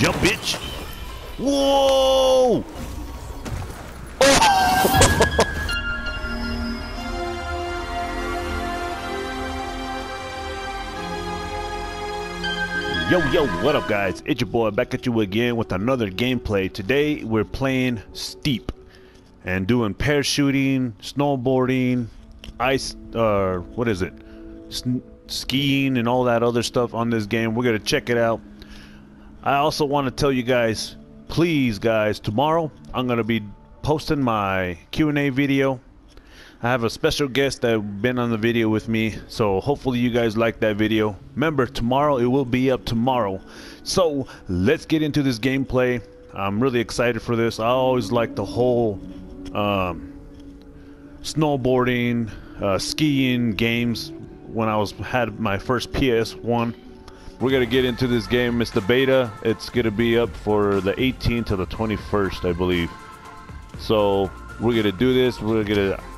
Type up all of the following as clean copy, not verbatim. jump, bitch. Whoa! Oh! Yo, yo, what up guys? It's your boy back at you again with another gameplay. Today we're playing Steep and doing parachuting, snowboarding, ice, what is it? Skiing and all that other stuff on this game. We're gonna check it out. I also want to tell you guys, please guys, tomorrow I'm gonna be posting my Q&A video. I have a special guest that's been on the video with me, so hopefully you guys like that video. Remember, tomorrow, it will be up tomorrow. So let's get into this gameplay. I'm really excited for this. I always like the whole snowboarding, skiing games when I had my first PS1. We're gonna get into this game. It's the beta. It's gonna be up for the 18th to the 21st, I believe. So we're gonna do this.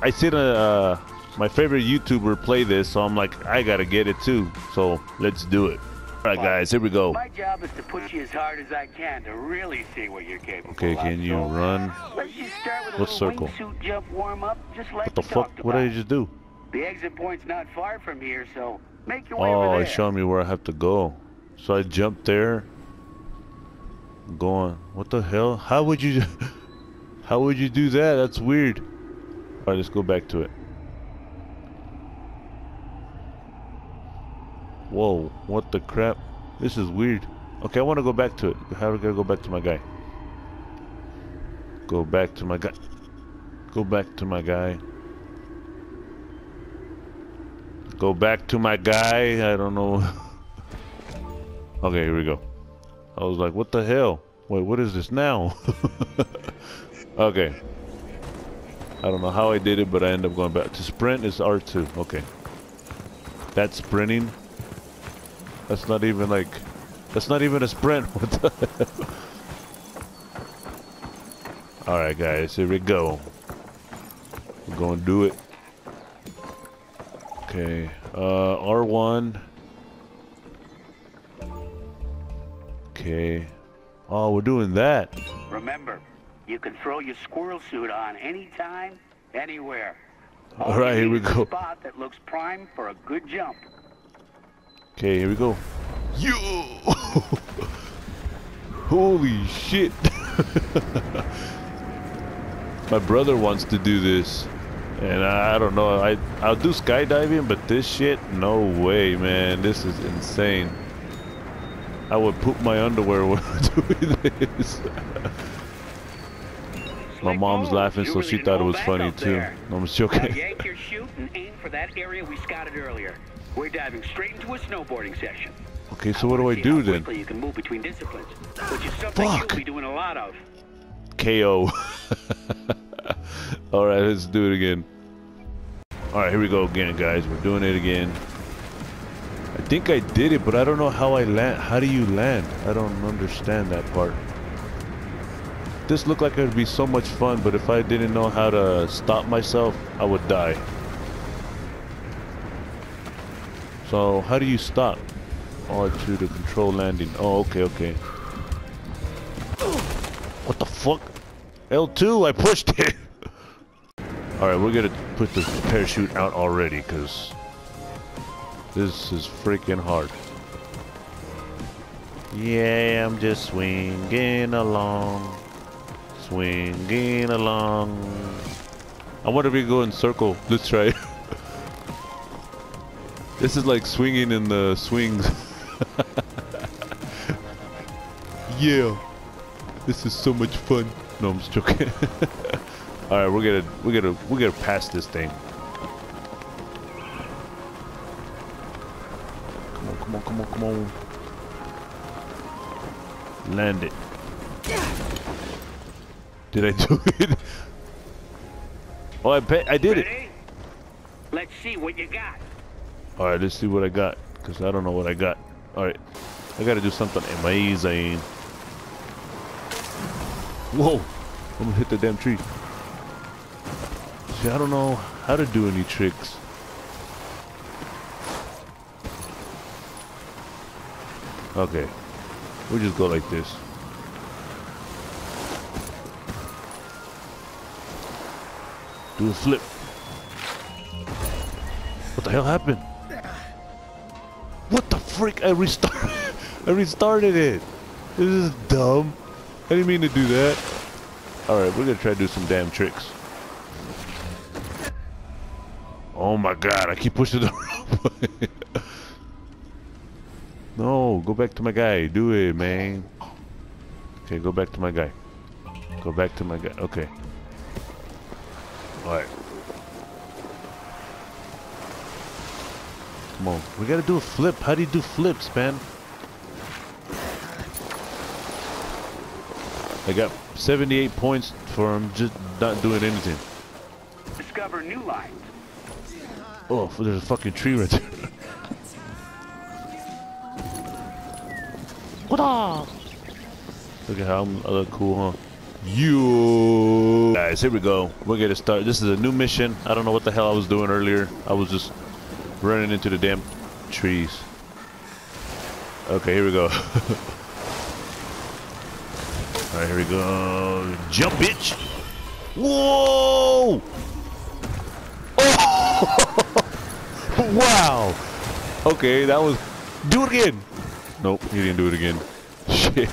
I seen my favorite YouTuber play this, so I'm like, I gotta get it too. So let's do it. All right, guys, here we go. My job is to push you as hard as I can to really see what you're capable of. Okay, can you run? Let's just start with a little wingsuit jump warm up, just like we talked about. What the fuck? What did I just do? The exit point's not far from here, so make your way over there. Oh, it's showing me where I have to go. So I jumped there. I'm going. What the hell? How would you? How would you do that? That's weird. Alright, let's go back to it. Whoa, what the crap? This is weird. Okay, I want to go back to it. How do I go back to my guy? Go back to my guy. Go back to my guy. Go back to my guy. I don't know. Okay, here we go. I was like, what the hell? Wait, what is this now? Okay. I don't know how I did it, but I end up going back. To sprint is R2. Okay. That's sprinting. That's not even like... That's not even a sprint. What the hell? Alright, guys. Here we go. We're going to do it. Okay. R1. Okay. Oh, we're doing that. Remember... You can throw your squirrel suit on anytime, anywhere. All right, here we go. Spot that looks prime for a good jump. Okay, here we go. Yo! Holy shit! My brother wants to do this, and I don't know. I'll do skydiving, but this shit, no way, man. This is insane. I would poop my underwear when doing this. My mom's laughing, so she thought it was funny too. I'm joking. Yank your chute and aim for that area we scouted earlier. We're diving straight into a snowboarding session. Okay, so what do I do then? You can move between disciplines, which is something you'll be doing a lot of. KO. All right, let's do it again. All right, here we go again, guys. We're doing it again. I think I did it, but I don't know how I land. How do you land? I don't understand that part. This looked like it would be so much fun, but if I didn't know how to stop myself, I would die. So, how do you stop? R2 to control landing. Oh, okay, okay. What the fuck? L2, I pushed it! Alright, we're gonna put the parachute out already, because this is freaking hard. Yeah, I'm just swinging along. Swinging along. I wonder if we go in circle. Let's try. This is like swinging in the swings. Yeah, this is so much fun. No, I'm just joking. All right, we're gonna pass this thing. Come on, come on, come on, come on. Land it. Did I do it? Oh, I bet I did. Ready? It. Let's see what you got. All right, let's see what I got, because I don't know what I got. All right, I got to do something amazing. Whoa, I'm going to hit the damn tree. See, I don't know how to do any tricks. Okay, we'll just go like this. Do a flip. What the hell happened? What the frick? I restarted it. This is dumb. I didn't mean to do that. Alright, we're gonna try to do some damn tricks. Oh my god, I keep pushing the wrong button. No, go back to my guy. Do it, man. Okay, go back to my guy. Go back to my guy. Okay. Alright. Come on. We gotta do a flip. How do you do flips, man? I got 78 points for him just not doing anything. Discover new light. Oh, there's a fucking tree right there. What up? Look at how I look cool, huh? You guys, here we go. We're gonna start. This is a new mission. I don't know what the hell I was doing earlier. I was just running into the damn trees. Okay, here we go. All right, here we go. Jump, bitch! Whoa! Oh! Wow! Okay, that was. Do it again. Nope, he didn't do it again. Shit.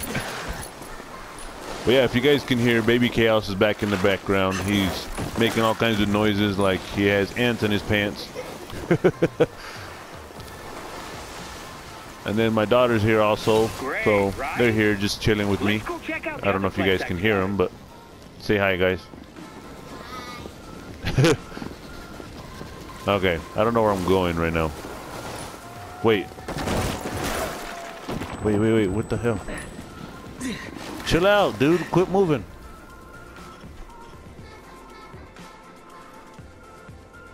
But yeah, if you guys can hear, Baby Chaos is back in the background. He's making all kinds of noises, like he has ants in his pants. And then my daughter's here also, so they're here just chilling with me. I don't know if you guys can hear them, but say hi, guys. Okay, I don't know where I'm going right now. Wait. Wait, what the hell? Chill out, dude. Quit moving.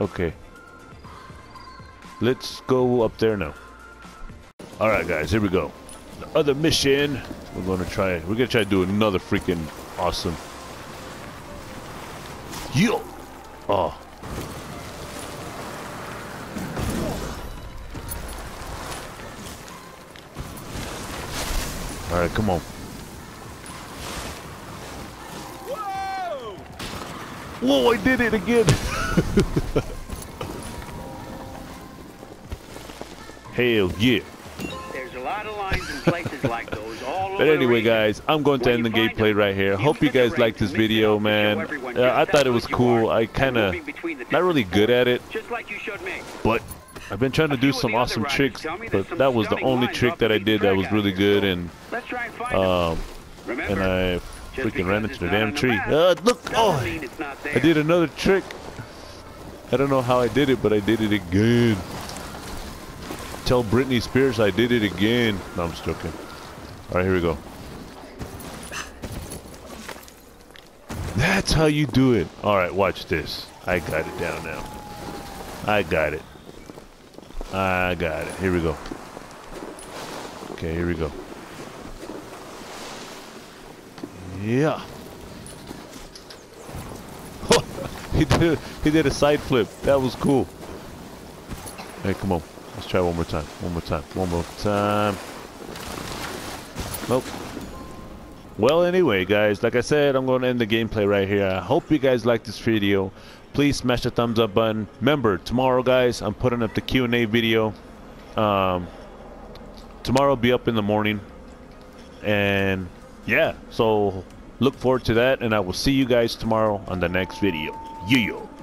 Okay. Let's go up there now. Alright guys, here we go. The other mission. We're gonna try to do another freaking awesome. Yo! Oh. Alright, come on. Whoa, I did it again! Hell yeah. There's a lot of lines and places like those all over. But anyway guys, I'm going to end the gameplay right here. Hope you guys liked this video, man. I thought it was cool. I kinda not really good at it. Just like you showed me. But I've been trying to do some awesome tricks, but that was the only trick that I did that was really good, and I freaking ran into the damn tree. Look! Oh! I did another trick. I don't know how I did it, but I did it again. Tell Britney Spears I did it again. No, I'm just joking. Alright, here we go. That's how you do it. Alright, watch this. I got it down now. I got it. Here we go. Okay, here we go. Yeah. He did a side flip. That was cool. Hey, come on. Let's try one more time. One more time. Nope. Well, anyway, guys, like I said, I'm going to end the gameplay right here. I hope you guys liked this video. Please smash the thumbs up button. Remember, tomorrow, guys, I'm putting up the Q&A video. Tomorrow will be up in the morning. And yeah, so look forward to that, and I will see you guys tomorrow on the next video. Yo.